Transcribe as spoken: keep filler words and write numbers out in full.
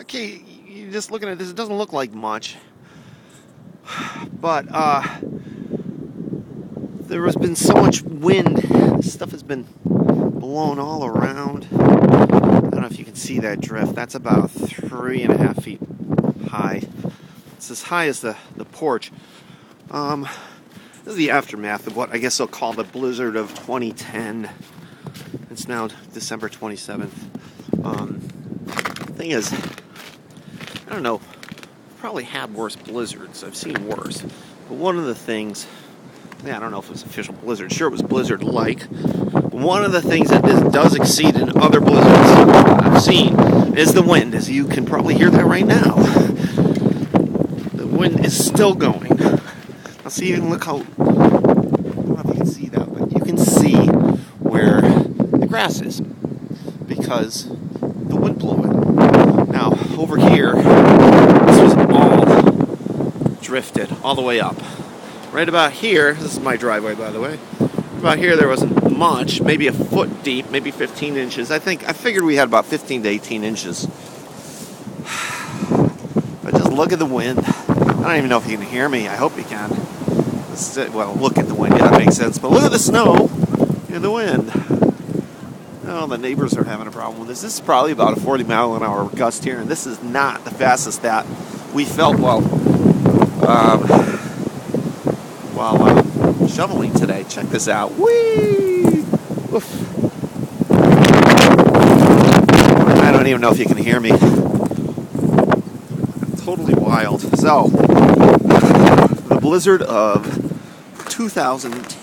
okay, you're just looking at this, it doesn't look like much. But uh, there has been so much wind. This stuff has been blown all around. I don't know if you can see that drift. That's about three and a half feet high. It's as high as the, the porch. Um, this is the aftermath of what I guess they'll call the blizzard of twenty ten. It's now December twenty-seventh. Um, the thing is, I don't know, probably had worse blizzards. I've seen worse. But one of the things, yeah, I don't know if it was official blizzard. Sure, it was blizzard-like. One of the things that this does exceed in other blizzards I've seen is the wind, as you can probably hear that right now. The wind is still going. Now see, and look how, I don't know if you can see that, but you can see where the grass is because the wind blew it. Now, over here, this was all drifted all the way up. Right about here, this is my driveway, by the way. About here, there wasn't much, maybe a foot deep, maybe fifteen inches. I think I figured we had about fifteen to eighteen inches. But just look at the wind. I don't even know if you can hear me. I hope you can. This is it. Well, look at the wind. Yeah, that makes sense. But look at the snow and the wind. Oh, the neighbors are having a problem with this. This is probably about a forty mile an hour gust here, and this is not the fastest that we felt while um, while uh, shoveling today. Check this out. Whee! Oof. I don't even know if you can hear me. Totally wild. So, the blizzard of two thousand ten.